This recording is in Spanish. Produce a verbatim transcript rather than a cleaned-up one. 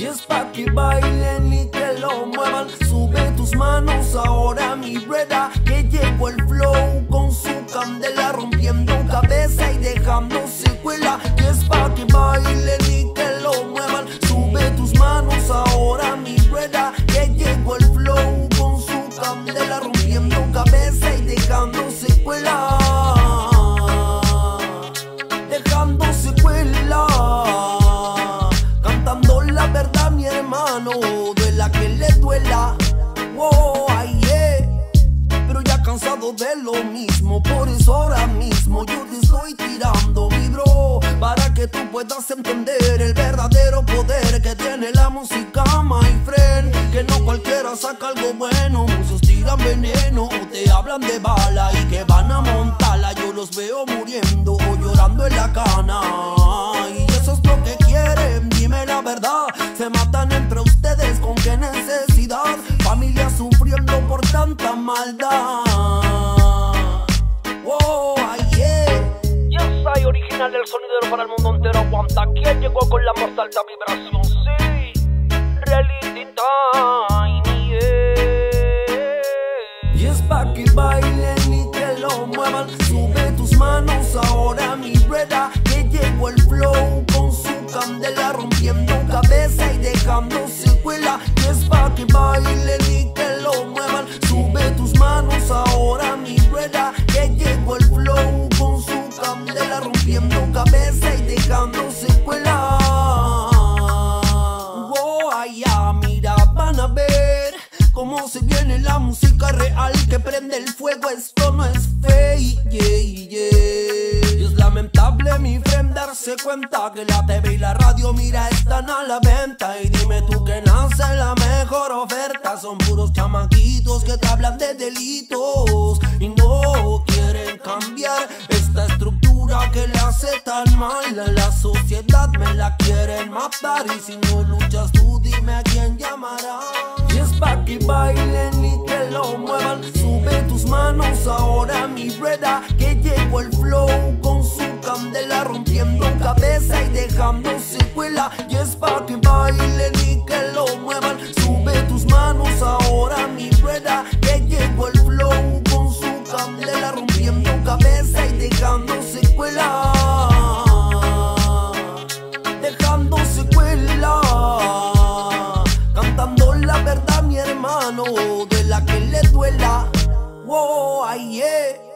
Y es pa' que bailen y que lo muevan. Sube tus manos ahora, mi breda, que llegó el flow con su candela, rompiendo cabeza y dejando secuela. Y es pa' que bailen y que lo muevan. Sube tus manos ahora, mi breda, que llegó el flow con su candela, rompiendo cabeza y dejando secuela. Dejando secuela. De la que le duela, oh, ay, yeah. Pero ya cansado de lo mismo, por eso ahora mismo yo te estoy tirando, mi bro, para que tú puedas entender el verdadero poder que tiene la música, my friend. Que no cualquiera saca algo bueno, muchos tiran veneno o te hablan de bala y que van a montarla. Yo los veo muriendo o llorando en la cana, y eso es lo que quieren, dime la verdad. Se matan entre ustedes, ¿con qué necesidad? Familia sufriendo por tanta maldad. Oh, ay, yeah. Yo soy original del sonidero para el mundo entero. Aguanta, ¿quién llegó con la más alta vibración? Sí, reality time, yeah. Y es pa' que bailen y que lo muevan. Sube tus manos ahora, mi breda, que llegó el flow con su candela, rompiendo cabeza y dejando secuela. Y es pa' que bailen y que lo muevan. Sube tus manos ahora, mi rueda, que llegó el flow con su candela, rompiendo cabeza y dejando secuela. Oh, allá, mira, van a ver cómo se viene la música real que prende el fuego. Esto no es fake, yeah, yeah. Lamentable, mi friend, darse cuenta que la T V y la radio, mira, están a la venta. Y dime tú que nace la mejor oferta. Son puros chamaquitos que te hablan de delitos y no quieren cambiar esta estructura que le hace tan mal a la sociedad. Me la quieren matar y si no luchas tú, dime a quién llamará. Y es pa' que bailen y que lo muevan. Sube tus manos ahora, mi breda, que llegó el flow con su candela, rompiendo cabeza y dejando secuela. Y es pa' que bailen y que lo muevan. Sube tus manos ahora, mi breda, que llegó el flow con su candela, rompiendo cabeza y dejando secuela. Dejando secuela. Cantando la verdad, mi hermano, de la que le duela. Wow, ay, yeah.